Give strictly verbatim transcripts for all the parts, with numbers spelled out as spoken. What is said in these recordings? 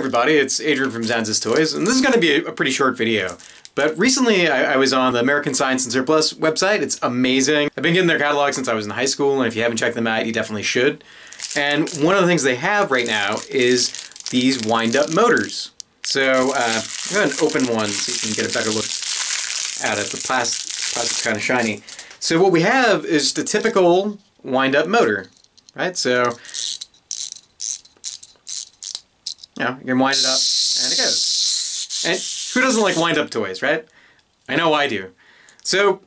everybody, it's Adrian from Zanzas Toys, and this is going to be a pretty short video. But recently I, I was on the American Science and Surplus website. It's amazing. I've been getting their catalog since I was in high school, and if you haven't checked them out, you definitely should. And one of the things they have right now is these wind-up motors. So uh, I'm going to open one so you can get a better look at it. The plastic, plastic's kind of shiny. So what we have is the typical wind-up motor, right? So you know, you can wind it up, and it goes. And who doesn't like wind-up toys, right? I know I do. So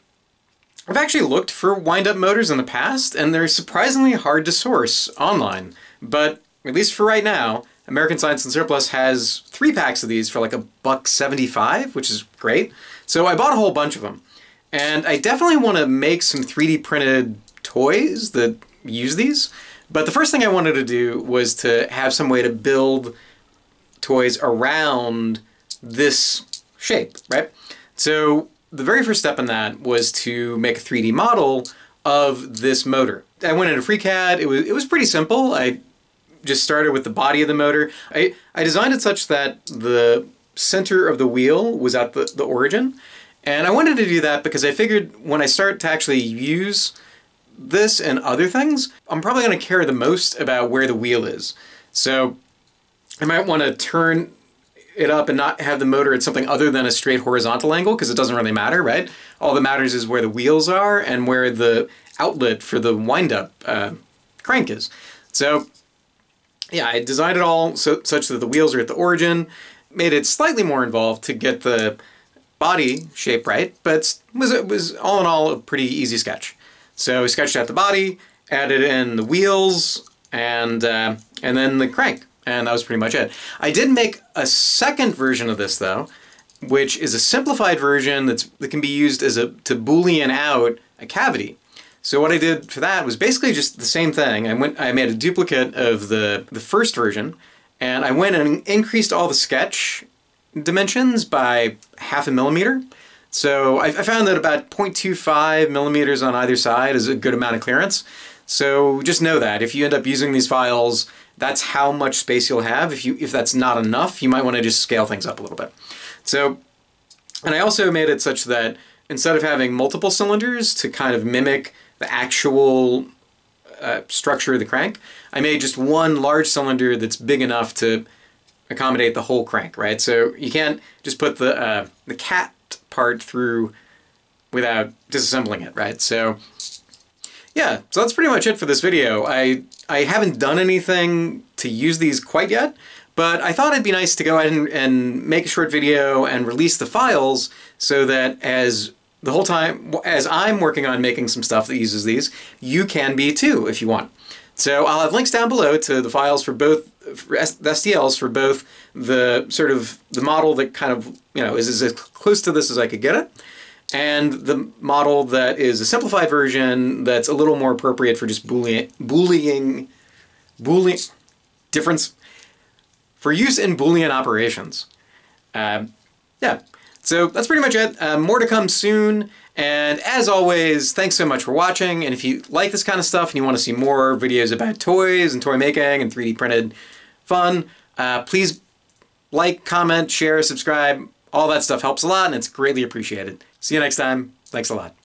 I've actually looked for wind-up motors in the past, and they're surprisingly hard to source online. But at least for right now, American Science and Surplus has three packs of these for like a buck seventy-five, which is great. So I bought a whole bunch of them, and I definitely want to make some three D printed toys that use these. But the first thing I wanted to do was to have some way to build toys around this shape, right? So the very first step in that was to make a three D model of this motor. I went into FreeCAD. It was it was pretty simple. I just started with the body of the motor. I, I designed it such that the center of the wheel was at the, the origin. And I wanted to do that because I figured when I start to actually use this and other things, I'm probably going to care the most about where the wheel is. So I might want to turn it up and not have the motor at something other than a straight horizontal angle, because it doesn't really matter, right? All that matters is where the wheels are and where the outlet for the wind-up uh, crank is. So yeah, I designed it all so, such that the wheels are at the origin, made it slightly more involved to get the body shape right, but it was, it was all in all a pretty easy sketch. So I sketched out the body, added in the wheels, and, uh, and then the crank. And that was pretty much it. I did make a second version of this though, which is a simplified version that's, that can be used as a, to boolean out a cavity. So what I did for that was basically just the same thing. I went, I made a duplicate of the, the first version, and I went and increased all the sketch dimensions by half a millimeter. So I, I found that about zero point two five millimeters on either side is a good amount of clearance. So just know that if you end up using these files, that's how much space you'll have. If you if that's not enough, you might want to just scale things up a little bit. So, and I also made it such that instead of having multiple cylinders to kind of mimic the actual uh, structure of the crank, I made just one large cylinder that's big enough to accommodate the whole crank, right? So you can't just put the uh, the cat part through without disassembling it, right? So yeah, so that's pretty much it for this video. I I haven't done anything to use these quite yet, but I thought it'd be nice to go ahead and, and make a short video and release the files so that as the whole time, as I'm working on making some stuff that uses these, you can be too if you want. So I'll have links down below to the files for both, for S T Ls for both the sort of the model that kind of, you know, is as close to this as I could get it, and the model that is a simplified version that's a little more appropriate for just boolean, boolean, boolean difference for use in boolean operations. Uh, yeah, so that's pretty much it. Uh, more to come soon. And as always, thanks so much for watching. And if you like this kind of stuff and you want to see more videos about toys and toy making and three D printed fun, uh, please like, comment, share, subscribe. All that stuff helps a lot, and it's greatly appreciated. See you next time. Thanks a lot.